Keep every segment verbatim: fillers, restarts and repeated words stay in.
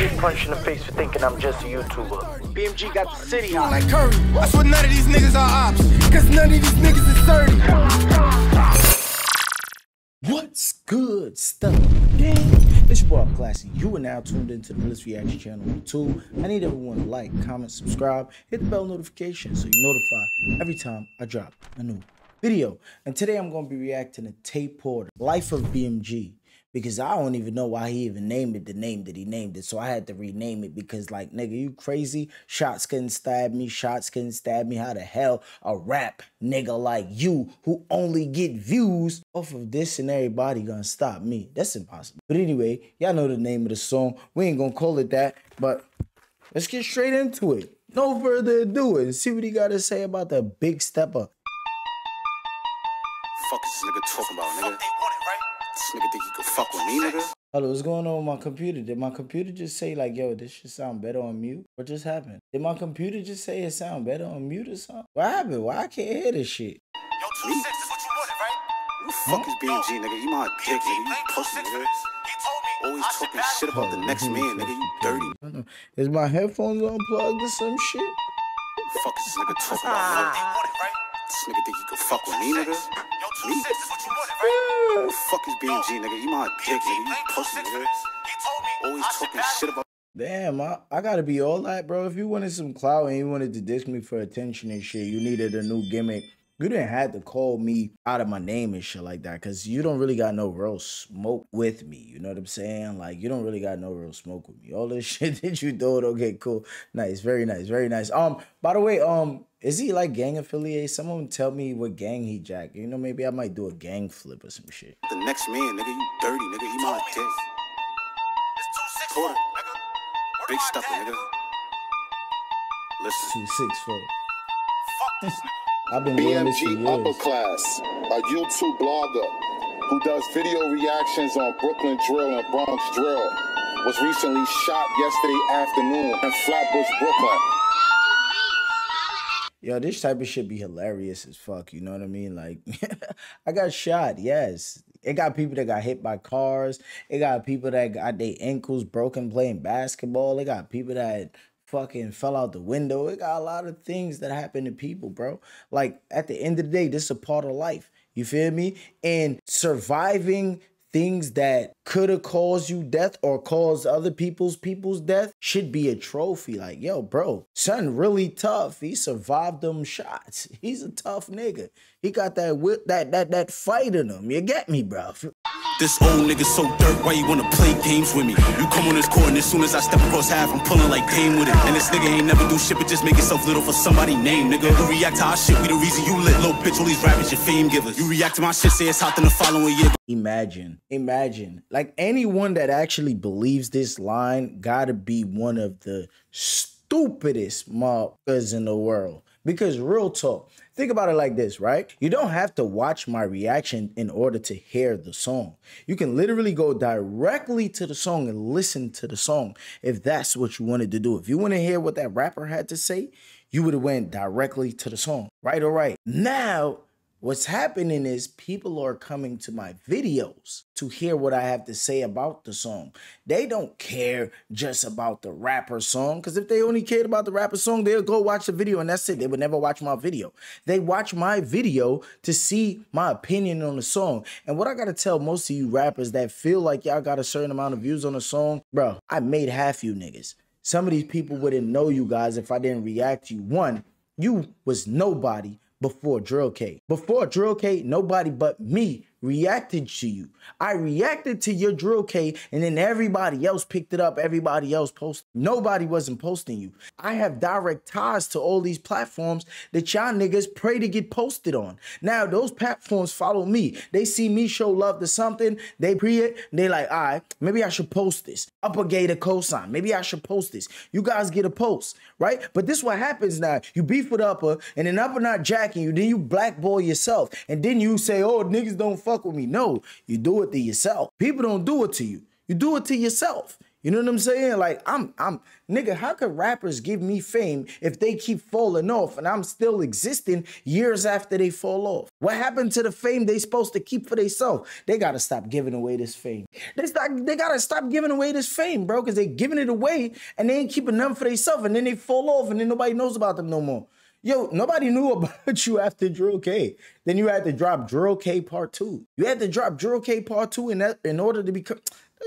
get punched in the face for thinking I'm just a YouTuber. B M G got the city hot. Like Curry. I swear none of these niggas are ops, cause none of these niggas is thirty. What's good, Stella Gang? It's your boy Upper Cla$$. You are now tuned into the Blitz Reaction channel on YouTube. I need everyone to like, comment, subscribe, hit the bell notification so you're notified every time I drop a new video. And today I'm going to be reacting to Tay Porter, Life of B M G, because I don't even know why he even named it the name that he named it. So I had to rename it because, like, nigga, you crazy? Shots couldn't stab me. Shots couldn't stab me. How the hell a rap nigga like you who only get views off of this and everybody gonna stop me? That's impossible. But anyway, y'all know the name of the song. We ain't gonna call it that, but let's get straight into it. No further ado and see what he gotta say about that big stepper. Fuck is this nigga talking about, nigga? This nigga think he could fuck with me, nigga? Hello, what's going on with my computer? Did my computer just say, like, yo, this should sound better on mute? What just happened? Did my computer just say it sound better on mute or something? What happened? Why I can't hear this shit? Yo, two six is what you wanted, right? Who the fuck is B M G, nigga? You my dick, nigga. You pussy, nigga. Always talking shit about the next man, nigga. You dirty. Is my headphones unplugged or some shit? What the fuck is this nigga talking about, nigga? This nigga think he could fuck with me, nigga? Me? Who the fuck is B M G, nigga? You my dick, nigga. You pussy, nigga. Always talking shit about... Damn, I, I gotta be all that, bro. If you wanted some clout and you wanted to diss me for attention and shit, you needed a new gimmick. You didn't have to call me out of my name and shit like that, because you don't really got no real smoke with me. You know what I'm saying? Like, you don't really got no real smoke with me. All this shit that you do, okay, cool. Nice, very nice, very nice. Um, by the way, um... is he like gang affiliated? Someone tell me what gang he jack. You know, maybe I might do a gang flip or some shit. The next man, nigga, you dirty, nigga. He my dick. It's two six four, nigga. Big stuff, nigga. Listen. two six four. Fuck this nigga. I've been doing this for years. B M G Upper Cla$$, a YouTube blogger who does video reactions on Brooklyn Drill and Bronx Drill, was recently shot yesterday afternoon in Flatbush, Brooklyn. Yo, this type of shit be hilarious as fuck, you know what I mean? Like, I got shot, yes. It got people that got hit by cars. It got people that got their ankles broken playing basketball. It got people that fucking fell out the window. It got a lot of things that happen to people, bro. Like, at the end of the day, this is a part of life. You feel me? And surviving things that could have caused you death or caused other people's people's death should be a trophy. Like, yo, bro, son really tough. He survived them shots. He's a tough nigga. He got that whip, that that that fight in him. You get me, bro? This old nigga so dirt. Why you wanna play games with me? You come on this court, and as soon as I step across half, I'm pulling like Dame with it. And this nigga ain't never do shit, but just make yourself little for somebody name, nigga. You react to our shit, we the reason you lit, little bitch. All these rappers, your fame givers. You react to my shit, say it's hot in the following year. Imagine, imagine, like anyone that actually believes this line gotta be one of the stupidest motherfuckers in the world. Because real talk, think about it like this, right? You don't have to watch my reaction in order to hear the song. You can literally go directly to the song and listen to the song if that's what you wanted to do. If you want to hear what that rapper had to say, you would have went directly to the song, right? All right. Now, what's happening is people are coming to my videos to hear what I have to say about the song. They don't care just about the rapper song, because if they only cared about the rapper song, they'll go watch the video and that's it. They would never watch my video. They watch my video to see my opinion on the song. And what I got to tell most of you rappers that feel like y'all got a certain amount of views on a song, bro, I made half you niggas. Some of these people wouldn't know you guys if I didn't react to you. One, you was nobody before Drill K. Before Drill K, nobody but me reacted to you. I reacted to your Drill K and then everybody else picked it up. Everybody else posted. Nobody wasn't posting you. I have direct ties to all these platforms that y'all niggas pray to get posted on. Now, those platforms follow me. They see me show love to something. They pre it. They like, all right, maybe I should post this. Upper Gator cosign. Maybe I should post this. You guys get a post, right? But this is what happens now. You beef with Upper and then Upper not jacking you. Then you blackball yourself. And then you say, oh, niggas don't fuck with me. No, you do it to yourself. People don't do it to you. You do it to yourself. You know what I'm saying? Like, I'm, I'm, nigga, how could rappers give me fame if they keep falling off and I'm still existing years after they fall off? What happened to the fame they supposed to keep for themselves? They gotta stop giving away this fame. They, start, they gotta stop giving away this fame, bro, because they giving it away and they ain't keeping none for themselves, and then they fall off and then nobody knows about them no more. Yo, nobody knew about you after Drill K. Then you had to drop Drill K Part two. You had to drop Drill K Part two in that, in order to become...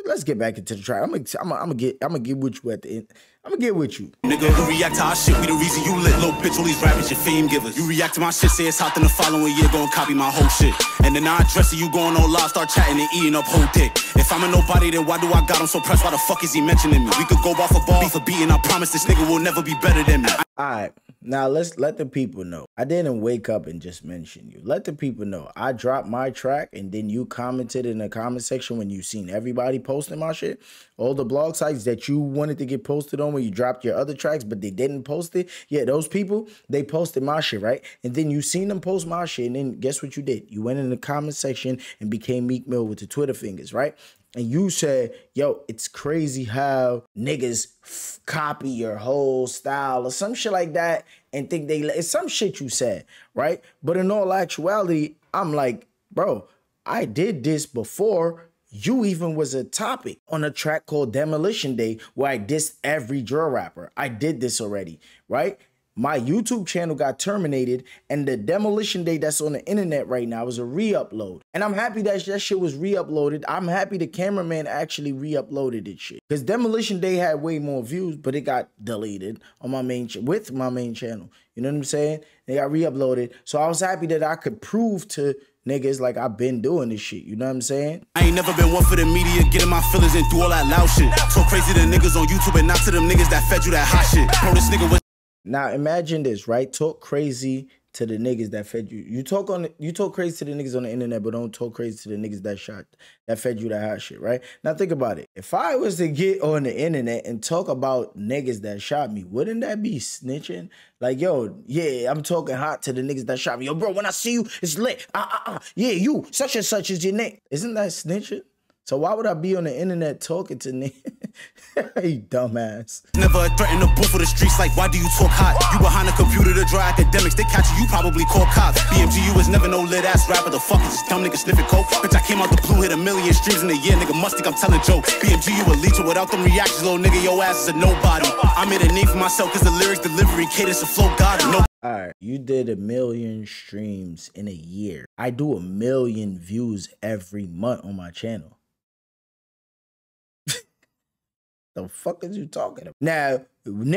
Let's get back into the track. I'm gonna, I'm gonna, I'm gonna get, I'm gonna get with you at the end. I'm gonna get with you. Nigga, who react to our shit? We the reason you lit, little bitch. All these rappers, your fame givers. You react to my shit, say it's hot, then the following year gon' copy my whole shit. And then I address it, you going on live, start chatting and eating up whole dick. If I'm a nobody, then why do I got him so pressed? Why the fuck is he mentioning me? We could go off a ball for beating. I promise this nigga will never be better than me. All right, now let's let the people know. I didn't wake up and just mention you. Let the people know. I dropped my track, and then you commented in the comment section when you seen everybody posting my shit. All the blog sites that you wanted to get posted on when you dropped your other tracks, but they didn't post it. Yeah, those people, they posted my shit, right? And then you seen them post my shit, and then guess what you did? You went in the comment section and became Meek Mill with the Twitter fingers, right? And you said, yo, it's crazy how niggas f copy your whole style or some shit like that and think they, it's some shit you said, right? But in all actuality, I'm like, bro, I did this before you even was a topic on a track called Demolition Day where I dissed every drill rapper. I did this already, right? My YouTube channel got terminated, and the Demolition Day that's on the internet right now is a re-upload. And I'm happy that that shit was re-uploaded. I'm happy the cameraman actually re-uploaded this shit. Because Demolition Day had way more views, but it got deleted on my main ch- with my main channel. You know what I'm saying? They got re-uploaded. So I was happy that I could prove to niggas like I've been doing this shit, you know what I'm saying? I ain't never been one for the media, getting my feelings and do all that loud shit. So crazy to niggas on YouTube and not to them niggas that fed you that hot shit. Bro, this nigga was... Now imagine this, right? Talk crazy to the niggas that fed you. You talk on, you talk crazy to the niggas on the internet, but don't talk crazy to the niggas that shot, that fed you that hot shit, right? Now think about it. If I was to get on the internet and talk about niggas that shot me, wouldn't that be snitching? Like, yo, yeah, I'm talking hot to the niggas that shot me. Yo, bro, when I see you, it's lit. Ah, ah, ah. Yeah, you, such and such is your name. Isn't that snitching? So why would I be on the internet talking to niggas? You dumbass. Never threaten a boo for the streets. Like, why do you talk hot? You behind a computer to draw academics. They catch you, you probably call cops. B M G, you was never no lit ass rapper. The fuck is this dumb nigga sniffing coke? Bitch, I came out the blue, hit a million streams in a year. Nigga must think I'm telling jokes. B M G, you a leecher without them reactions. Little nigga, your ass is a nobody. I made a name for myself because the lyrics delivery cadence and flow got it. No. All right, you did a million streams in a year. I do a million views every month on my channel. The fuck is you talking about? Now,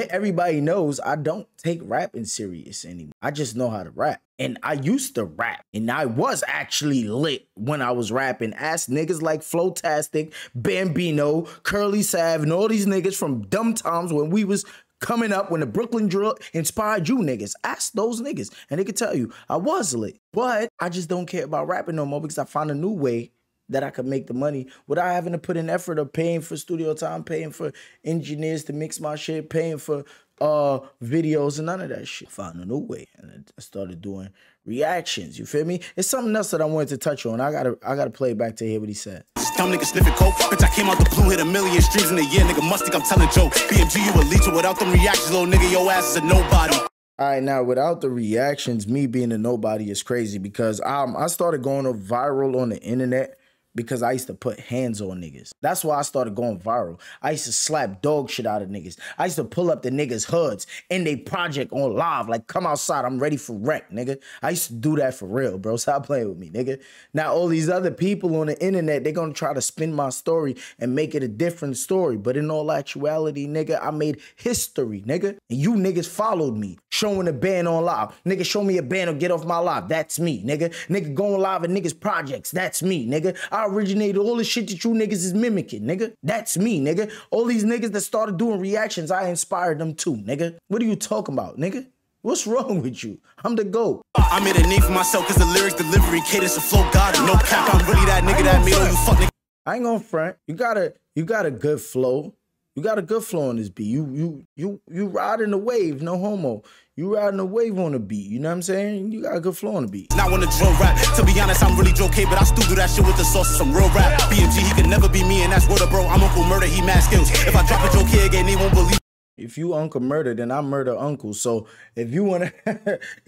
everybody knows I don't take rapping serious anymore. I just know how to rap. And I used to rap. And I was actually lit when I was rapping. Ass niggas like Flo-tastic, Bambino, Curly Sav, and all these niggas from dumb times when we was coming up, when the Brooklyn drill inspired you niggas. Ask those niggas. And they could tell you, I was lit. But I just don't care about rapping no more because I found a new way that I could make the money without having to put in effort of paying for studio time, paying for engineers to mix my shit, paying for uh videos and none of that shit. I found a new way and I started doing reactions. You feel me? It's something else that I wanted to touch on. I gotta I gotta play back to hear what he said. Dumb nigga sniffing coke. Bitch, I came out the blue, hit a million streams in a year. Nigga must think I'm telling jokes. B M G, you a leecher without them reactions, little nigga, your ass is a nobody. All right, now without the reactions, me being a nobody is crazy because um I started going viral on the internet because I used to put hands on niggas. That's why I started going viral. I used to slap dog shit out of niggas. I used to pull up the niggas' hoods in they project on live. Like, come outside, I'm ready for wreck, nigga. I used to do that for real, bro. Stop playing with me, nigga. Now, all these other people on the internet, they're gonna try to spin my story and make it a different story. But in all actuality, nigga, I made history, nigga. And you niggas followed me, showing a ban on live. Nigga, show me a ban or get off my live. That's me, nigga. Nigga, going live at niggas' projects. That's me, nigga. I originated all the shit that you niggas is mimicking, nigga. That's me, nigga. All these niggas that started doing reactions, I inspired them too, nigga. What are you talking about, nigga? What's wrong with you? I'm the GOAT. I made a name for myself because the lyrics, delivery, cadence, and flow got it. No cap, I'm really that nigga that made all you fuck nigga. I ain't gonna front. You got a, you got a good flow. You got a good flow on this beat. You you you you riding the wave, no homo. You riding the wave on the beat, you know what I'm saying? You got a good flow on the beat. Not on the drill rap. To be honest, I'm really Drill K, but I still do that shit with the sauce and some real rap. B M G, he can never be me, and that's word of bro. I'm Uncle Murda, he mad skills. If I drop a Drill K again, they won't believe. If you Uncle Murda, then I murder Uncle. So if you wanna, you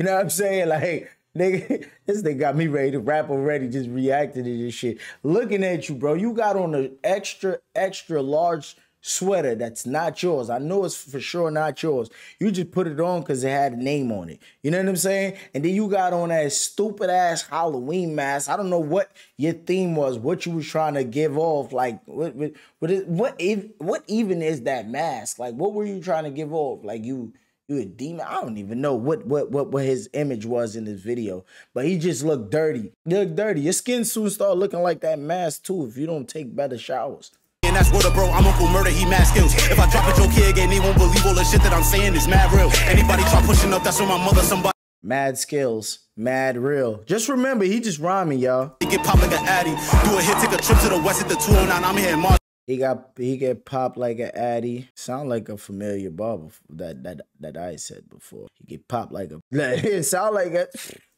know what I'm saying? Like, nigga, this thing got me ready to rap already, just reacted to this shit. Looking at you, bro, you got on an extra, extra large sweater that's not yours. I know it's for sure not yours. You just put it on because it had a name on it. You know what I'm saying? And then you got on that stupid ass Halloween mask. I don't know what your theme was, what you was trying to give off. Like, what what what, is, what, if, what even is that mask? Like, what were you trying to give off? Like, you you a demon? I don't even know what what what, what his image was in this video. But he just looked dirty. He looked dirty. Your skin soon start looking like that mask too if you don't take better showers. And that's word of bro, I'm Uncle Murda, he mad skills. If I drop a Drill K again, they won't believe all the shit that I'm saying is mad real. Anybody try pushing up, that's when my mother somebody. Mad skills, mad real. Just remember, he just rhyming, y'all. He get popped like an addy. Do a hit, take a trip to the west at the two oh nine. I'm here in Mars. He got he get popped like an addy. Sound like a familiar barber that that that I said before. He get popped like a. It sound like a.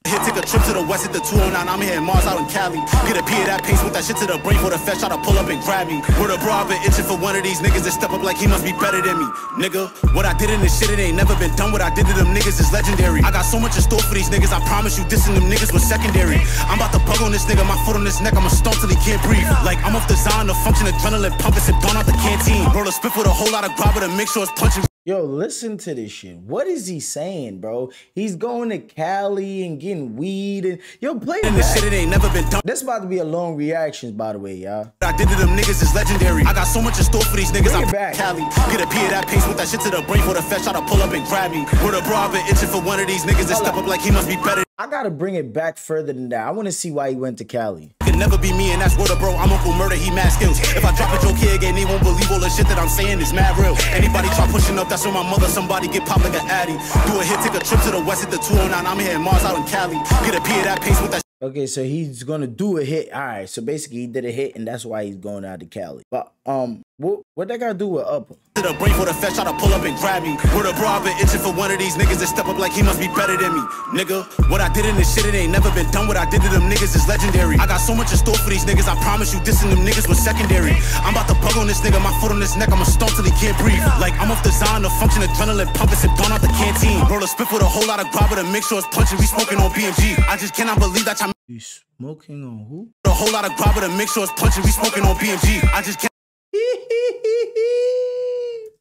Here, take a trip to the west at the two oh nine. I'm here in Mars out in Cali. Get a pee at that pace with that shit to the brain for the fetch. Try to pull up and grab me. Word of bro, I've been itching for one of these niggas that step up like he must be better than me. Nigga, what I did in this shit, it ain't never been done. What I did to them niggas is legendary. I got so much in store for these niggas, I promise you dissing them niggas was secondary. I'm about to bug on this nigga, my foot on his neck, I'ma stomp till he can't breathe. Like, I'm off the zone, the function, adrenaline pumping, sip down out the canteen. Roll a spit with a whole lot of grabber to make sure it's punching. Yo, listen to this shit. What is he saying, bro? He's going to Cali and getting weed and yo, play that. This shit, it ain't never been done. This about to be a long reaction, by the way, y'all. I did to them niggas is legendary. I got so much in store for these niggas. Bring I'm back. Cali. Get a pee at that pace with that shit to the brain for the fetch. Try to pull up and grab me. Word of bro, I've been itching for one of these niggas that step up like he must be better. I gotta bring it back further than that. I wanna see why he went to Cali. It can never be me, and that's word of bro. I'm Uncle Murda, he mad skills. If I drop a Drill K again, they won't believe all the shit that I'm saying is mad real. Anybody try pushing up, that's when my mother somebody get popped like an addy. Do a hit, take a trip to the west at the two oh nine. I'm here in Mars out in Cali. Get a pee at that pace with that. Okay, so he's gonna do a hit. All right, so basically he did a hit, and that's why he's going out to Cali. But um, what what that gotta do with Upper? To the brain for the fetch, try to pull up and grab me. Word of bro, I've been itching for one of these niggas that step up like he must be better than me, nigga. What I did in this shit, it ain't never been done. What I did to them niggas is legendary. I got so much in store for these niggas, I promise you, dissing them niggas was secondary. I'm about to bug on this nigga, my foot on his neck, I'ma stomp till he can't breathe. Like I'm off the zone, the function, adrenaline pumping, sip down out the canteen. Roll a spit with a whole lot of grabber to make sure it's punching. We smoking on B M G. I just cannot believe that. You smoking on who? A whole lot of grabber to make sure it's punching. We smoking on B M G. I just can't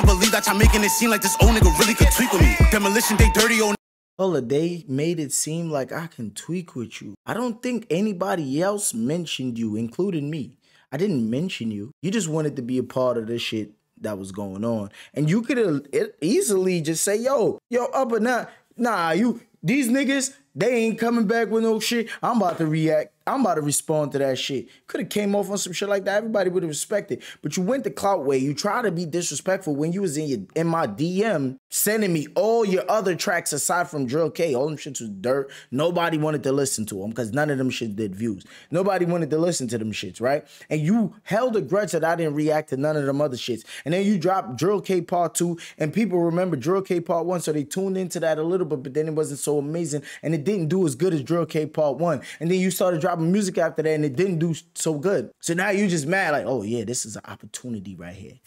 believe that y'all making it seem like this old nigga really could tweak with me. Demolition Day, dirty old. Well, they made it seem like I can tweak with you. I don't think anybody else mentioned you, including me. I didn't mention you. You just wanted to be a part of this shit that was going on, and you could easily just say, "Yo, yo, up or not? Nah, you." These niggas, they ain't coming back with no shit. I'm about to react. I'm about to respond to that shit. Could have came off on some shit like that. Everybody would have respected. But you went the clout way. You try to be disrespectful when you was in your in my D M sending me all your other tracks aside from Drill K. All them shits was dirt. Nobody wanted to listen to them because none of them shit did views. Nobody wanted to listen to them shits, right? And you held a grudge that I didn't react to none of them other shits. And then you dropped Drill K Part Two, and people remember Drill K Part One, so they tuned into that a little bit. But then it wasn't so amazing, and it didn't do as good as Drill K Part One. And then you started dropping music after that, and it didn't do so good. So now you just mad like, oh yeah, this is an opportunity right here.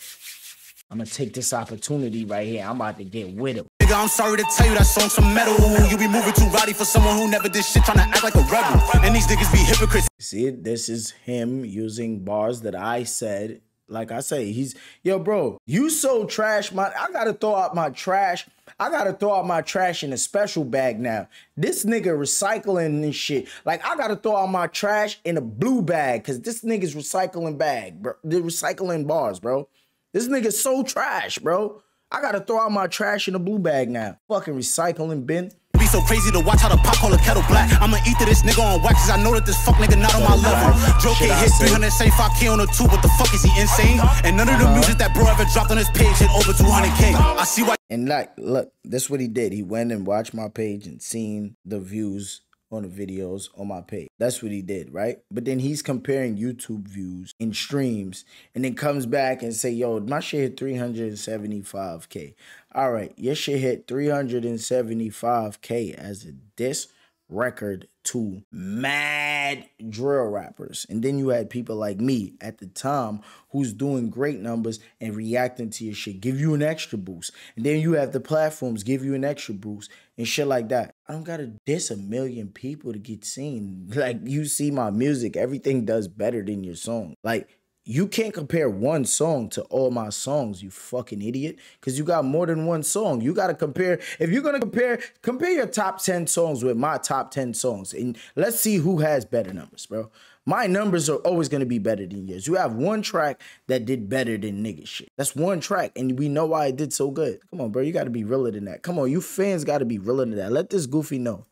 I'm gonna take this opportunity right here. I'm about to get with him. Nigga, I'm sorry to tell you that song's some metal. You be moving too rowdy for someone who never did shit, trying to act like a rebel. And these niggas be hypocrites. See, this is him using bars that I said. Like I say, he's yo, bro. You so trash, my I gotta throw out my trash. I gotta throw out my trash in a special bag now. This nigga recycling this shit. Like I gotta throw out my trash in a blue bag because this nigga's recycling bag, bro. They're recycling bars, bro. This nigga's so trash, bro. I gotta throw out my trash in a blue bag now. Fucking recycling bin. Be so crazy to watch how the pop call the kettle black. I'ma eat to this nigga on wax, cause I know that this fuck nigga not on my level. Drill K hit three seventy-five K on a two, what the fuck is he insane? And none of the music that bro ever dropped on his page hit over two hundred K. I see why. And like, look, that's what he did. He went and watched my page and seen the views on the videos on my page. That's what he did, right? But then he's comparing YouTube views and streams and then comes back and say, yo, my shit hit three hundred seventy-five K. All right, your shit hit three hundred seventy-five K as a diss record to mad drill rappers. And then you had people like me at the time who's doing great numbers and reacting to your shit, give you an extra boost. And then you have the platforms give you an extra boost and shit like that. I don't gotta diss a million people to get seen. Like, you see my music, everything does better than your song. Like, you can't compare one song to all my songs, you fucking idiot, because you got more than one song. You got to compare. If you're going to compare, compare your top ten songs with my top ten songs, and let's see who has better numbers, bro. My numbers are always going to be better than yours. You have one track that did better than nigga shit. That's one track, and we know why it did so good. Come on, bro. You got to be realer than that. Come on, you fans got to be realer than that. Let this goofy know.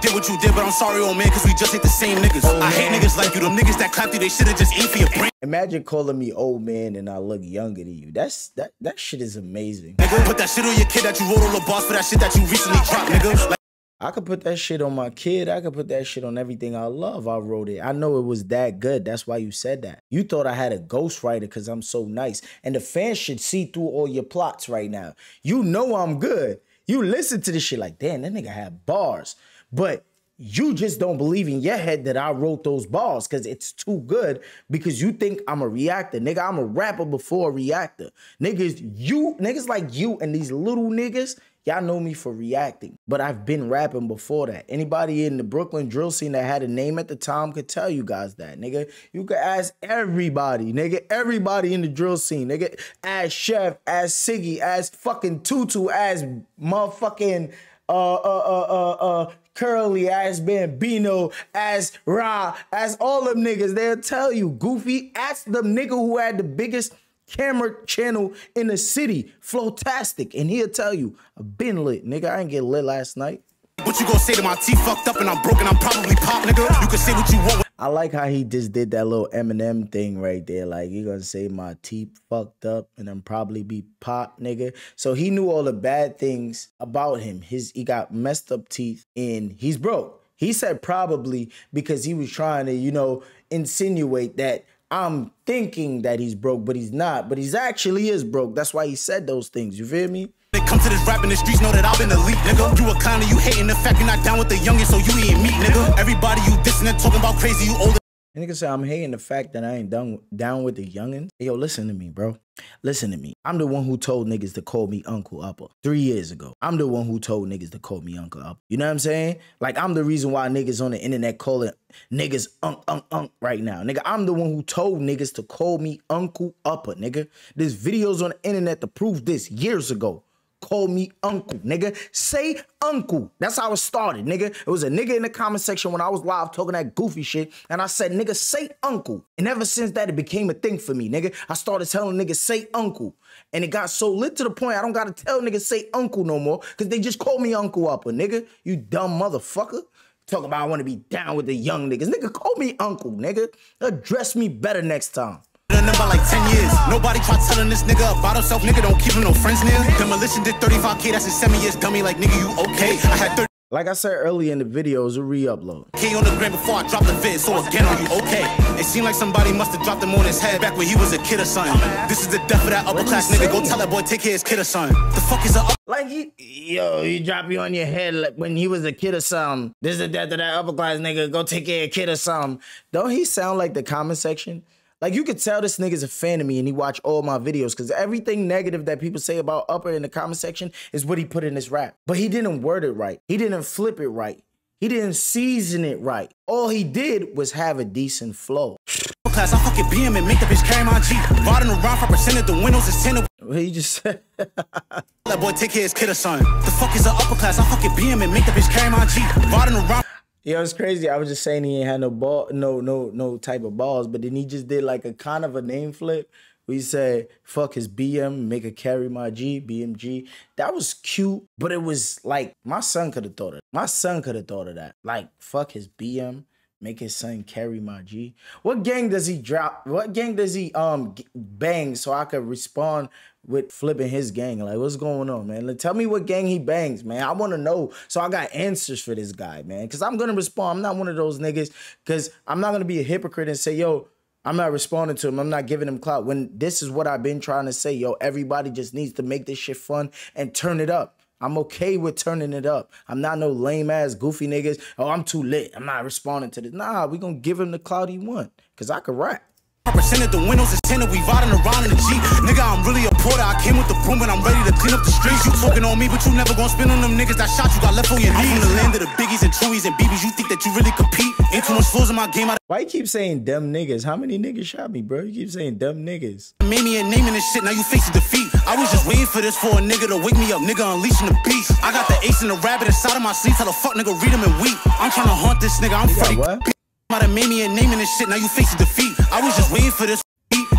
Did what you did, but I'm sorry, old man, because we just ain't the same niggas. Oh, I hate niggas like you. Them niggas that clapped you, they should have just ate for your brain. Imagine calling me old man and I look younger than you. That's that that shit is amazing. Nigga, put that shit on your kid that you wrote on the boss for that shit that you recently dropped, nigga. Like, I could put that shit on my kid. I could put that shit on everything I love. I wrote it. I know it was that good. That's why you said that. You thought I had a ghostwriter because I'm so nice. And the fans should see through all your plots right now. You know I'm good. You listen to this shit like, damn, that nigga had bars. But you just don't believe in your head that I wrote those bars because it's too good, because you think I'm a reactor. Nigga, I'm a rapper before a reactor. Niggas, you, niggas like you and these little niggas, y'all know me for reacting, but I've been rapping before that. Anybody in the Brooklyn drill scene that had a name at the time could tell you guys that, nigga. You could ask everybody, nigga. Everybody in the drill scene, nigga. Ask Chef, ask Siggy, ask fucking Tutu, ask motherfucking uh, uh, uh, uh, uh, Curly, ass Bambino, ass Ra, ass all them niggas. They'll tell you, Goofy. Ask the nigga who had the biggest camera channel in the city, Flo-tastic, and he'll tell you, I've been lit, nigga. I ain't get lit last night. What you gonna say to my teeth fucked up and I'm broken? I'm probably pop, nigga. You can say what you want. I like how he just did that little Eminem thing right there. Like, you're gonna say my teeth fucked up and I'm probably be pop, nigga. So he knew all the bad things about him. His he got messed up teeth and he's broke. He said probably because he was trying to, you know, insinuate that I'm thinking that he's broke, but he's not. But he's actually is broke. That's why he said those things. You feel me? They come to this rap in the streets, know that I've been elite, nigga. You a clown and you hating the fact you're not down with the youngin', so you ain't meat, nigga. Everybody you dissing and talking about crazy, you older. And nigga say, I'm hating the fact that I ain't down, down with the youngins. Yo, listen to me, bro. Listen to me. I'm the one who told niggas to call me Uncle Upper three years ago. I'm the one who told niggas to call me Uncle Upper. You know what I'm saying? Like, I'm the reason why niggas on the internet calling niggas unk, unk, unk right now. Nigga, I'm the one who told niggas to call me Uncle Upper, nigga. There's videos on the internet to prove this years ago. Call me uncle, nigga. Say uncle. That's how it started, nigga. It was a nigga in the comment section when I was live talking that goofy shit, and I said, nigga, say uncle. And ever since that, it became a thing for me, nigga. I started telling niggas, say uncle. And it got so lit to the point I don't gotta tell niggas, say uncle no more, because they just call me Uncle Upper, nigga. You dumb motherfucker. Talk about I want to be down with the young niggas. Nigga, call me uncle, nigga. Address me better next time. Number like ten years. Nobody try telling this nigga about himself. Nigga, don't keep him no friends near. Demolition did thirty-five K. That's in seven years. Dummy, like nigga, you okay? I had thirty. Like I said earlier in the video, it's a re-upload. K on the gram before I dropped the vid. So again, are you okay? It seemed like somebody must have dropped him on his head back when he was a kid or something. This is the death of that upper class nigga. Go tell that boy take care of his kid or something. The fuck is a up? Like he, yo, he dropped you on your head like when he was a kid or something. This is the death of that upper class nigga. Go take care of kid or something. Don't he sound like the comment section? Like, you could tell this nigga's a fan of me and he watch all my videos, because everything negative that people say about Upper in the comment section is what he put in his rap. But he didn't word it right. He didn't flip it right. He didn't season it right. All he did was have a decent flow. Class, I fucking B M and make the bitch carry my Jeep. Riding around for percent of the windows is ten. What he just said? That boy take care of his kid or son. The fuck is the upper class? I fucking B M and make the bitch carry my Jeep. Riding around. Yo, it's crazy. I was just saying he ain't had no ball, no, no, no type of balls, but then he just did like a kind of a name flip. We said, fuck his B M, make her carry my G, B M G. That was cute, but it was like, my son could have thought of it. My son could have thought of that. Like, fuck his B M, Make his son carry, my G. What gang does he drop? What gang does he um bang so I could respond with flipping his gang? Like, what's going on, man? Like, tell me what gang he bangs, man. I want to know. So I got answers for this guy, man. Because I'm going to respond. I'm not one of those niggas. Because I'm not going to be a hypocrite and say, yo, I'm not responding to him. I'm not giving him clout. When this is what I've been trying to say, yo, everybody just needs to make this shit fun and turn it up. I'm okay with turning it up. I'm not no lame-ass, goofy niggas. Oh, I'm too lit. I'm not responding to this. Nah, we gonna give him the clout he want, because I could rap. Percent of the windows is ten, we riding around in the Jeep. Nigga, I'm really a porter. I came with the broom and I'm ready to clean up the streets. You talking on me, but you never gonna spin on them niggas that shot you, got left on your knees. I'm from the land of the biggies and chewies and B Bs. You think that you really compete? Ain't too much fools in my game. I Why you keep saying dumb niggas? How many niggas shot me, bro? You keep saying dumb niggas. Made me a name in this shit, now you face the defeat. I was just waiting for this for a nigga to wake me up, nigga unleashing the beast. I got the ace and the rabbit inside of my sleeve. Tell the fuck nigga, read him and weep. I'm trying to haunt this nigga, I'm funny. I done made me a name in this shit, now you face defeat. I was just waiting for this.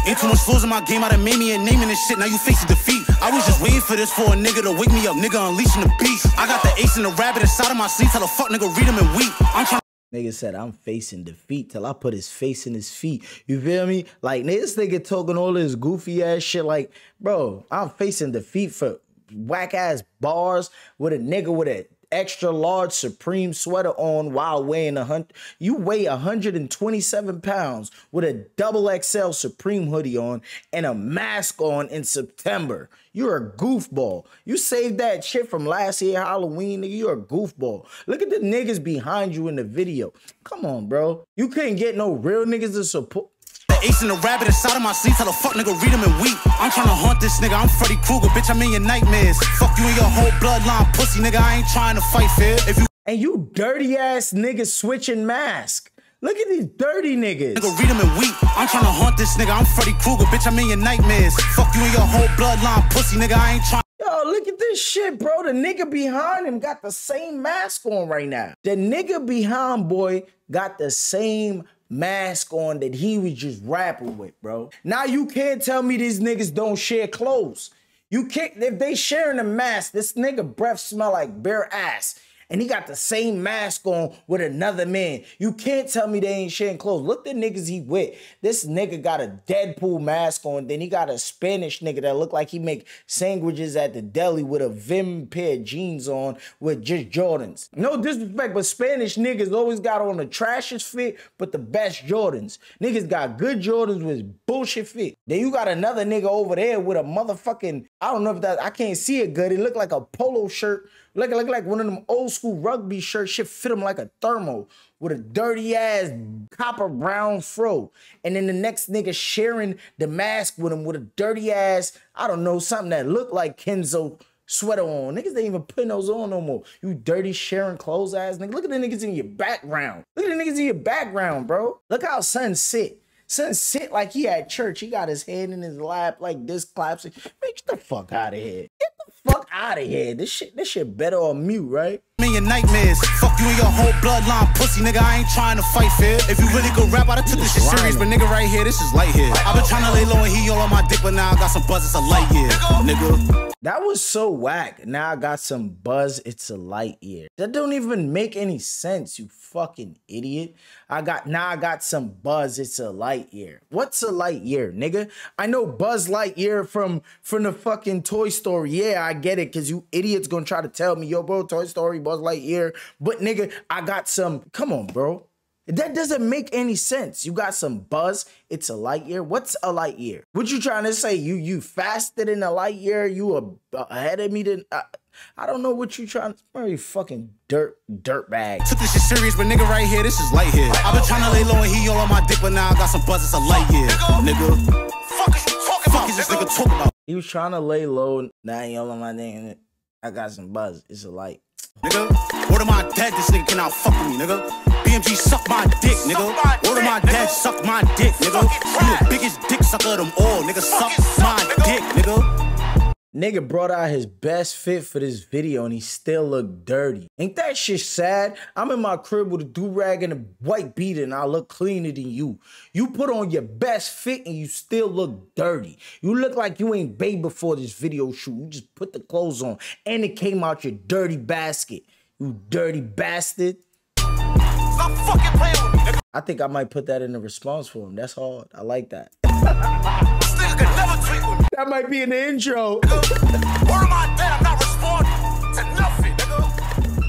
Ain't too much fools in my game. I done made me a name in this shit, now you face defeat. I was just waiting for this for a nigga to wake me up, nigga unleashing the beast. I got the ace and the rabbit inside of my sleeve. Tell the fuck nigga, read him and weep. I'm trying. Nigga said I'm facing defeat till I put his face in his feet. You feel me? Like, nigga, this nigga talking all this goofy ass shit. Like, bro, I'm facing defeat for whack ass bars with a nigga with a extra large Supreme sweater on while weighing a hundred. You weigh one hundred twenty-seven pounds with a double X L Supreme hoodie on and a mask on in September. You're a goofball. You saved that shit from last year Halloween, nigga. You're a goofball. Look at the niggas behind you in the video. Come on, bro. You couldn't get no real niggas to support. Ace and the rabbit inside of my sleeve, tell the fuck nigga, read him and weep. I'm trying to haunt this nigga, I'm Freddy Krueger, bitch, I'm in your nightmares. Fuck you and your whole bloodline, pussy nigga, I ain't trying to fight fair. If you and you dirty ass niggas switching mask. Look at these dirty niggas. Nigga, read him and weep. I'm trying to haunt this nigga, I'm Freddy Krueger, bitch, I'm in your nightmares. Fuck you and your whole bloodline, pussy nigga, I ain't trying. Yo, look at this shit, bro. The nigga behind him got the same mask on right now. The nigga behind boy got the same mask on that he was just rapping with, bro. Now you can't tell me these niggas don't share clothes. You can't. If they sharing a mask, this nigga breath smell like bare ass, and he got the same mask on with another man. You can't tell me they ain't sharing clothes. Look the niggas he with. This nigga got a Deadpool mask on, then he got a Spanish nigga that look like he make sandwiches at the deli with a Vim pair of jeans on with just Jordans. No disrespect, but Spanish niggas always got on the trashiest fit, but the best Jordans. Niggas got good Jordans with bullshit fit. Then you got another nigga over there with a motherfucking, I don't know if that, I can't see it good. It look like a polo shirt. Look, look like one of them old school rugby shirts. Shit fit him like a thermo with a dirty ass copper brown fro. And then the next nigga sharing the mask with him with a dirty ass, I don't know, something that looked like Kenzo sweater on. Niggas ain't even putting those on no more. You dirty sharing clothes ass nigga. Look at the niggas in your background. Look at the niggas in your background, bro. Look how son sit. Son sit like he at church. He got his head in his lap like this collapsing. Man, get the fuck out of here. Get the fuck out of here. This shit, this shit better on mute, right? Me your nightmares. Fuck you and your whole bloodline, pussy nigga. I ain't trying to fight fair. If you really go rap, I done took this shit serious, but nigga right here, this is light here. I been trying to lay low and he all on my dick, but now I got some buzz. It's a light year, nigga. That was so whack. Now I got some buzz. It's a light year. That don't even make any sense, you fucking idiot. I got now I got some buzz. It's a light year. What's a light year, nigga? I know Buzz Lightyear from from the fucking Toy Story. Yeah, I get it, cause you idiots gonna try to tell me, yo, bro, Toy Story. Buzz Lightyear, but nigga, I got some, come on, bro. That doesn't make any sense. You got some buzz, it's a light year. What's a light year? What you trying to say? You you faster than a light year? You a, a, ahead of me than, I, I don't know what you trying to, you fucking dirt, dirt bag. Took this shit serious, but nigga right here, this is light here. I been trying to lay low and he all on my dick, but now I got some buzz, it's a light year, nigga. Fuck is you talking about, is this nigga talking about? He was trying to lay low, now he all on my dick, I got some buzz, it's a light. Nigga, what am I dead? This nigga cannot fuck with me, nigga. B M G suck my dick, nigga. What am I dead? Suck my dick, nigga. You the biggest dick sucker of them all, nigga. Suck my dick, nigga. Nigga brought out his best fit for this video and he still look dirty. Ain't that shit sad? I'm in my crib with a do-rag and a white beater and I look cleaner than you. You put on your best fit and you still look dirty. You look like you ain't bathed before this video shoot. You just put the clothes on and it came out your dirty basket. You dirty bastard. Stop fucking playing with me. I think I might put that in the response for him. That's hard. I like that. That might be an intro.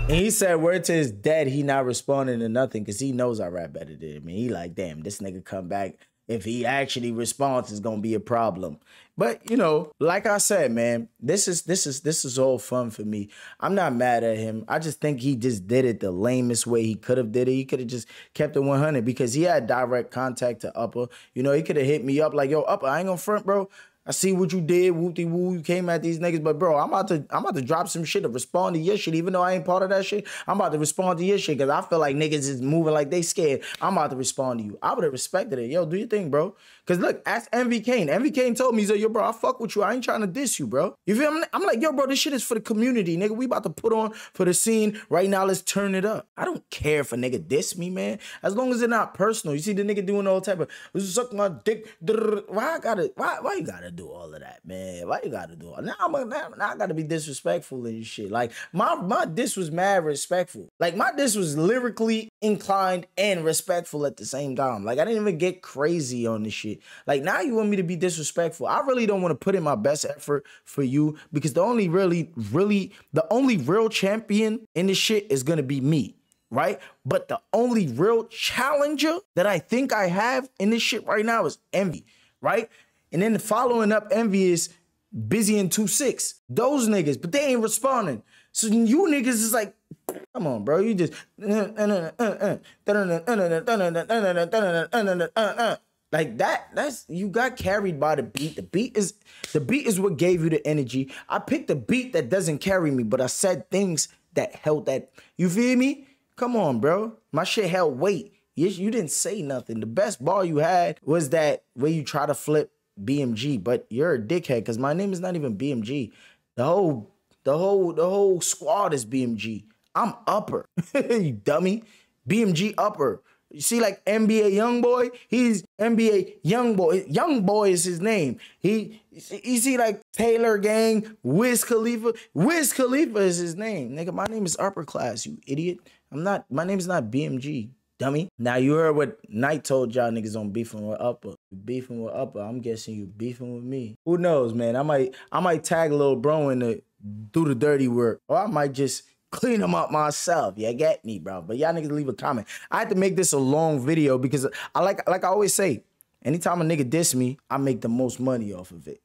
And he said, word to his dead, he not responding to nothing because he knows I rap better than him. And he like, damn, this nigga come back. If he actually responds, it's gonna be a problem. But you know, like I said, man, this is this is this is all fun for me. I'm not mad at him. I just think he just did it the lamest way he could have did it. He could have just kept it one hundred because he had direct contact to Upper. You know, he could have hit me up like, yo, Upper, I ain't gonna front, bro. I see what you did, whoop-de-woo, you came at these niggas, but bro, I'm about to I'm about to drop some shit to respond to your shit, even though I ain't part of that shit. I'm about to respond to your shit, because I feel like niggas is moving like they scared. I'm about to respond to you. I would have respected it. Yo, do your thing, bro. Because look, ask Envy Caine. Envy Caine told me, he's like, yo, bro, I fuck with you. I ain't trying to diss you, bro. You feel me? I'm like, yo, bro, this shit is for the community, nigga. We about to put on for the scene right now. Let's turn it up. I don't care if a nigga diss me, man. As long as it's not personal. You see the nigga doing all type of, suck my dick. Why I gotta, why, why you gotta do all of that, man? Why you gotta do all now, I'm a, now, now I gotta be disrespectful and shit. Like, my, my diss was mad respectful. Like, my diss was lyrically inclined and respectful at the same time. Like, I didn't even get crazy on this shit. Like, now you want me to be disrespectful. I really don't want to put in my best effort for you because the only really, really, the only real champion in this shit is going to be me, right? But the only real challenger that I think I have in this shit right now is Envy, right? And then the following up Envy is Busy and two six. Those niggas, but they ain't responding. So you niggas is like, come on, bro. You just... Like that, that's, you got carried by the beat. The beat is, the beat is what gave you the energy. I picked a beat that doesn't carry me, but I said things that held that, you feel me? Come on, bro. My shit held weight. You, you didn't say nothing. The best ball you had was that where you try to flip B M G, but you're a dickhead because my name is not even B M G. The whole, the whole, the whole squad is B M G. I'm Upper, you dummy. B M G Upper. You see, like N B A Young Boy, he's N B A Young Boy. Young Boy is his name. He, you see, like Taylor Gang, Wiz Khalifa. Wiz Khalifa is his name, nigga. My name is Upper Class, you idiot. I'm not. My name is not B M G, dummy. Now you heard what Knight told y'all niggas on beefing with Upper. You beefing with Upper. I'm guessing you beefing with me. Who knows, man? I might. I might tag Lil Bro in the do the dirty work, or I might just clean them up myself. Yeah, get me, bro. But y'all niggas leave a comment. I had to make this a long video because I like, like I always say, anytime a nigga diss me, I make the most money off of it.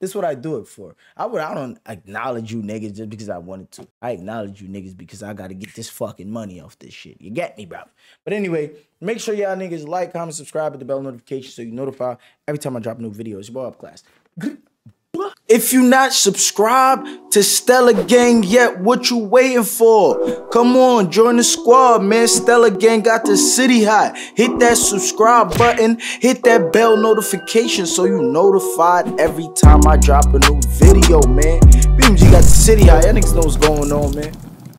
This is what I do it for. I would, I don't acknowledge you niggas just because I wanted to. I acknowledge you niggas because I gotta get this fucking money off this shit. You get me, bro. But anyway, make sure y'all niggas like, comment, subscribe, hit the bell notification so you notify every time I drop new videos. Your boy Upper Class. If you not subscribed to Stella Gang yet, what you waiting for? Come on, join the squad, man. Stella Gang got the city hot. Hit that subscribe button. Hit that bell notification so you notified every time I drop a new video, man. B M G got the city hot. Y'all niggas know what's going on, man.